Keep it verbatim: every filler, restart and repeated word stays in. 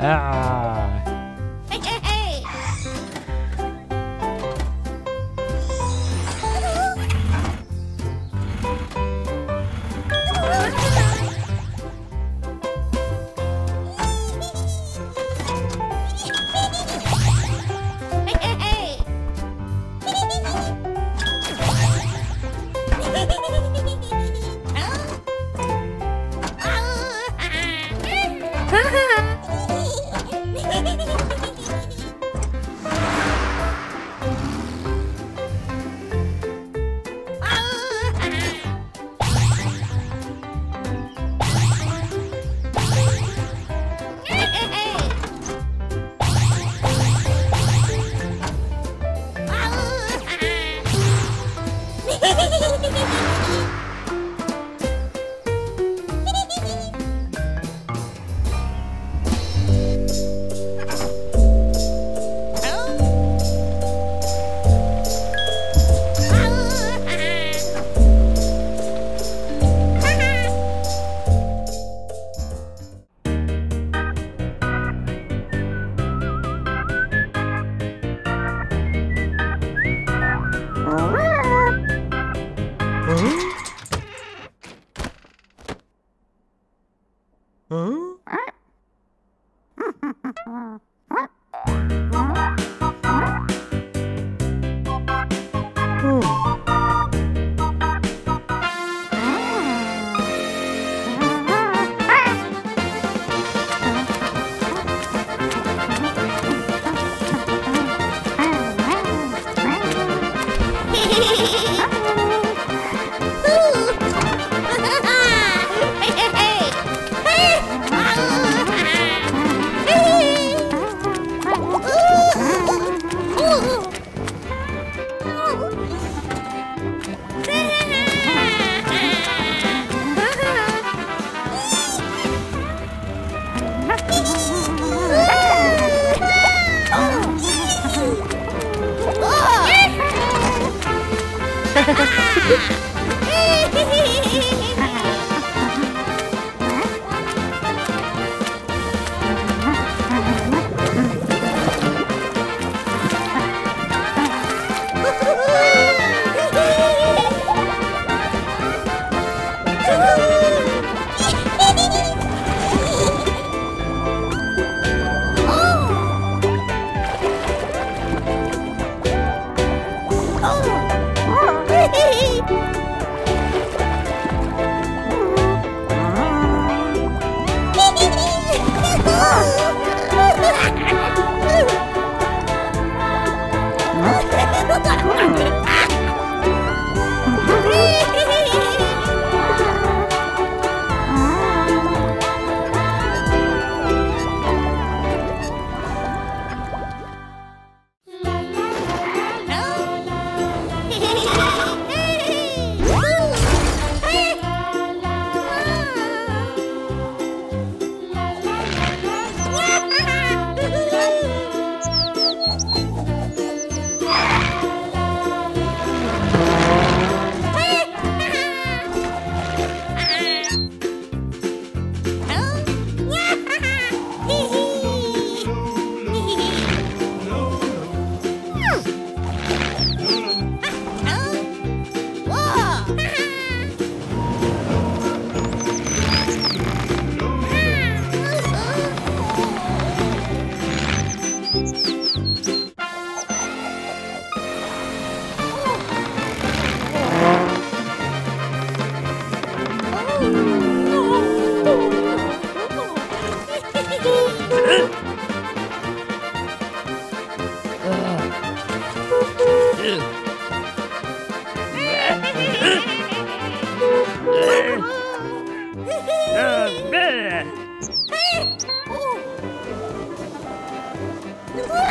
Ah. Hey, hey, hey. Woo!